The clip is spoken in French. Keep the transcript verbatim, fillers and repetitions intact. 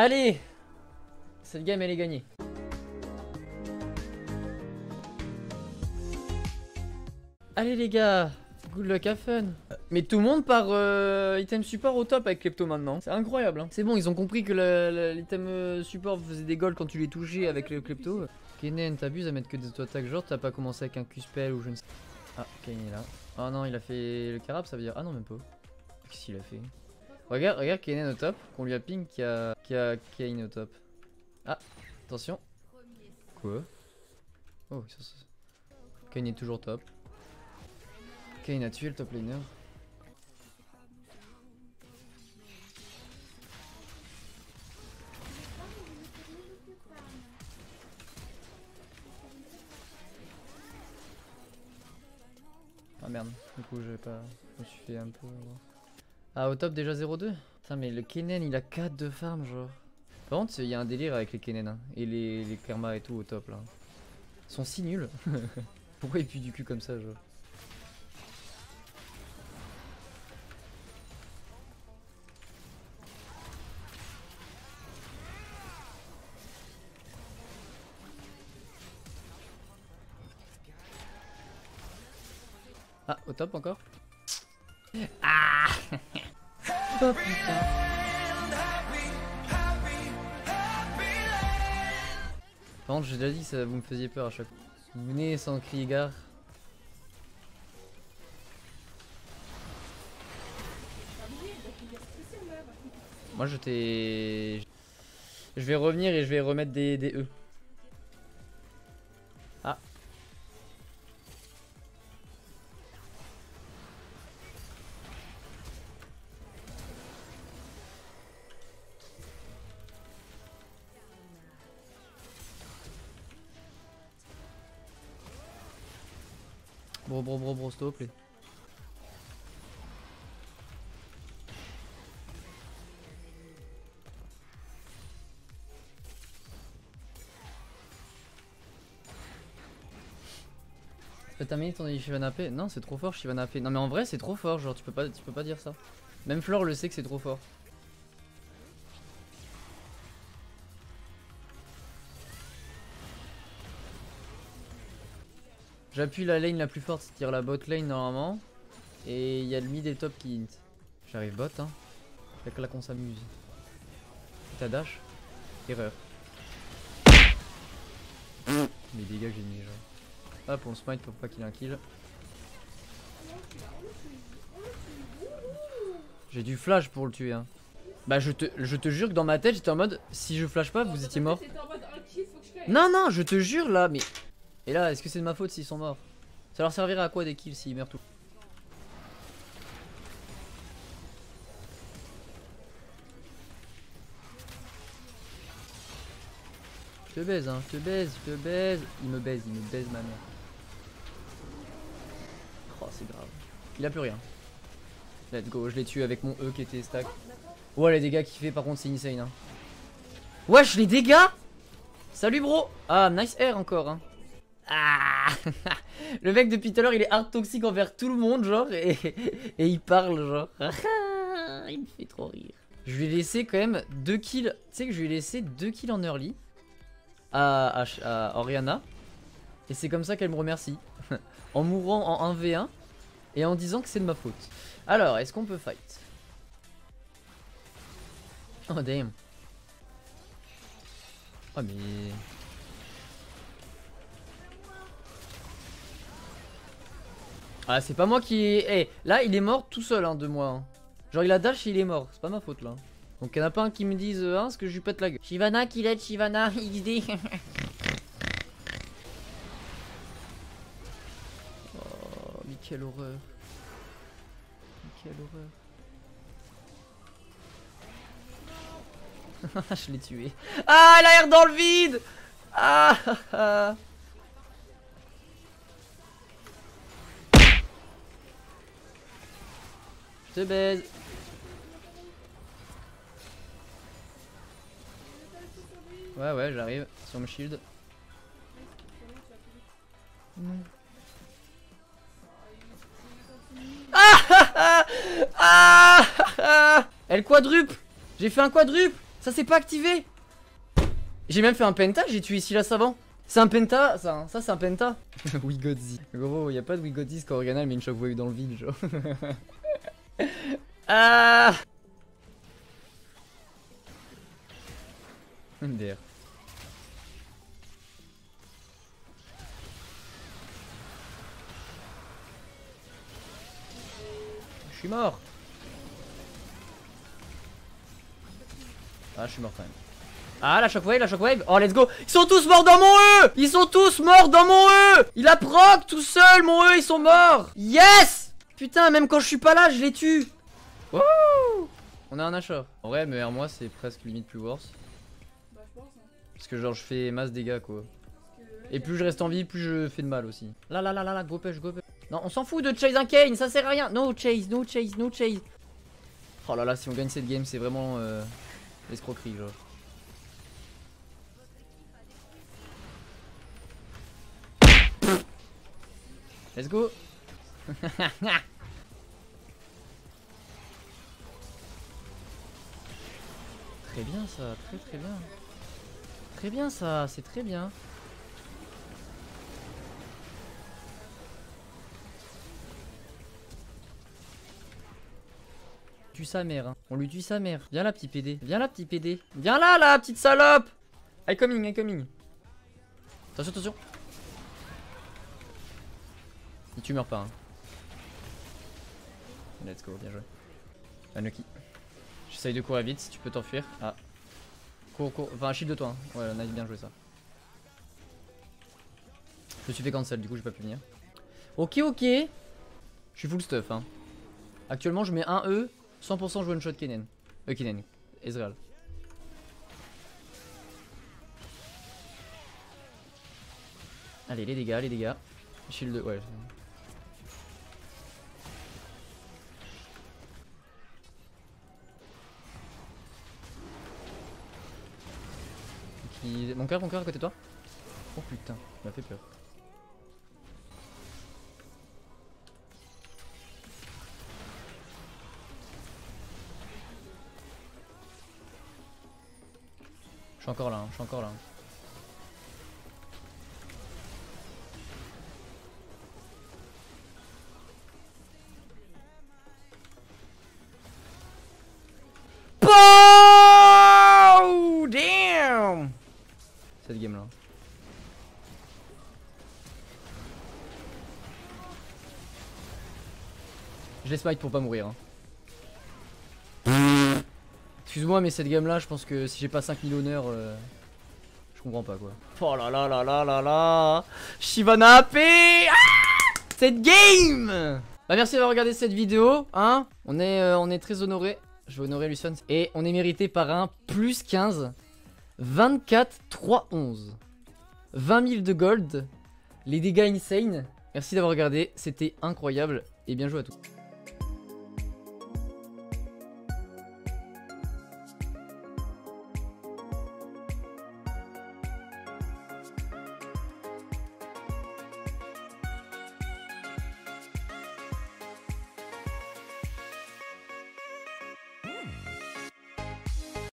Allez, cette game elle est gagnée. Allez les gars, good luck à fun. Mais tout le monde part euh, item support au top avec klepto maintenant. C'est incroyable hein. C'est bon, ils ont compris que l'item support faisait des golds quand tu les touchais avec le klepto. Kennen, t'abuses à mettre que des auto-attaques, genre t'as pas commencé avec un Q-spell ou je ne sais. Ah, Kayn est là. Ah non, il a fait le carap, ça veut dire... Ah non, même pas. Qu'est-ce qu'il a fait? Regarde, regarde Kennen au top, qu'on lui a ping qui a, qui a Kayn au top. Ah, attention. Quoi? Oh, ça, ça... Kayn est toujours top. Kayn a tué le top laner. Ah merde, du coup j'avais pas... Je me suis fait un peu... Ah au top déjà zéro deux. Putain mais le Kennen il a quatre de farm genre. Par contre il y a un délire avec les Kennen hein, et les, les Karma et tout au top là. Ils sont si nuls. Pourquoi ils puent du cul comme ça genre? Ah, au top encore. Ah oh, putain. Par contre, j'ai déjà dit ça, vous me faisiez peur à chaque fois. Vous venez sans crier gare. Moi, je t'ai... Je vais revenir et je vais remettre des, des E. Ah. Bro, bro, bro, bro, s'il te plaît. T'as terminé ton Shyvana A P? Non, c'est trop fort, Shyvana A P. Non, mais en vrai, c'est trop fort, genre, tu peux pas, tu peux pas dire ça. Même Flore le sait que c'est trop fort. J'appuie la lane la plus forte, c'est-à-dire la bot lane normalement. Et il y a le mid et le top qui hint. J'arrive bot hein. Là, là qu'on s'amuse. T'as dash? Erreur. Les dégâts que j'ai mis genre. Hop on smite pour pas qu'il ait un kill. J'ai du flash pour le tuer hein. Bah je te, je te jure que dans ma tête j'étais en mode si je flash pas vous étiez mort. Non non je te jure là mais... Et là, est-ce que c'est de ma faute s'ils sont morts? Ça leur servirait à quoi des kills s'ils meurent tous? Je te baise, hein, je te baise, je te baise. Il me baise, il me baise ma mère. Oh, c'est grave. Il a plus rien. Let's go, je l'ai tué avec mon E qui était stack. Ouais, les dégâts qu'il fait, par contre, c'est insane. Hein. Wesh, les dégâts! Salut, bro! Ah, nice air encore, hein. Ah le mec depuis tout à l'heure il est hard toxique envers tout le monde genre et, et il parle genre. Il me fait trop rire. Je lui ai laissé quand même deux kills. Tu sais que je lui ai laissé deux kills en early à, à, à Oriana. Et c'est comme ça qu'elle me remercie. En mourant en un v un et en disant que c'est de ma faute. Alors est-ce qu'on peut fight? Oh damn. Oh mais... Ah c'est pas moi qui... Eh hey, là il est mort tout seul hein, de moi hein. Genre il a dash et il est mort, c'est pas ma faute là. Donc y'en a pas un qui me dise hein, parce que je lui pète la gueule. Shyvana qui l'aide, Shyvana X D. Oh mais quelle horreur. Quelle horreur. Je l'ai tué. Ah elle a l'air dans le vide. Ah je te baise. Ouais ouais j'arrive sur mon shield. Ah ah ah ah ah. Elle quadruple. J'ai fait un quadruple. Ça s'est pas activé. J'ai même fait un penta, j'ai tué ici là avant. C'est un penta, ça, ça c'est un penta. We got this. Gros, y'a pas de we got this quand Oriana met une shockwave dans le vide, genre. Ah M D R. Je suis mort. Ah, je suis mort quand même. Ah, la shockwave, la shockwave. Oh, let's go. Ils sont tous morts dans mon E. Ils sont tous morts dans mon E. Il a proc tout seul, mon E. Ils sont morts. Yes. Putain, même quand je suis pas là, je les tue. Wouh. On a un achat. En vrai, mais moi, c'est presque limite plus worse. Bah, je pense. Parce que, genre, je fais masse dégâts, quoi. Et plus je reste en vie, plus je fais de mal aussi. Là, là, là, là, là, go push, go push. Non, on s'en fout de chase un Kayn, ça sert à rien. No chase, no chase, no chase. Oh là là, si on gagne cette game, c'est vraiment euh, l'escroquerie, genre. Let's go. Très bien ça, très très bien. Très bien ça, c'est très bien. Tue sa mère, hein. On lui tue sa mère. Viens là, petit P D. Viens là, petit P D. Viens là, là, petite salope. I coming, I coming. Attention, attention. Si tu meurs pas, hein. Let's go, bien joué. Anuki. J'essaye de courir vite, si tu peux t'enfuir. Ah. Cours, cours. Enfin, un shield de toi, hein. Ouais, nice, bien joué ça. Je me suis fait cancel, du coup, j'ai pas pu venir. Ok, ok. Je suis full stuff, hein. Actuellement, je mets un E. cent pour cent je one-shot Kennen. Euh, Kennen. Ezreal. Allez, les dégâts, les dégâts. Shield de. Ouais. Mon cœur, mon cœur à côté de toi. Oh putain, il m'a fait peur. Je suis encore là, hein, je suis encore là. Hein. Cette game là. Je les smite pour pas mourir. Hein. Excuse-moi, mais cette game là, je pense que si j'ai pas cinq mille honneurs, euh, je comprends pas quoi. Oh là là là là là là. Shyvana A P. Ah cette game. Bah merci d'avoir regardé cette vidéo. Hein, on est, euh, on est très honoré. Je vais honorer Lucian. Et on est mérité par un plus quinze. vingt-quatre, trois, onze. vingt mille de gold. Les dégâts insane. Merci d'avoir regardé. C'était incroyable. Et bien joué à tous.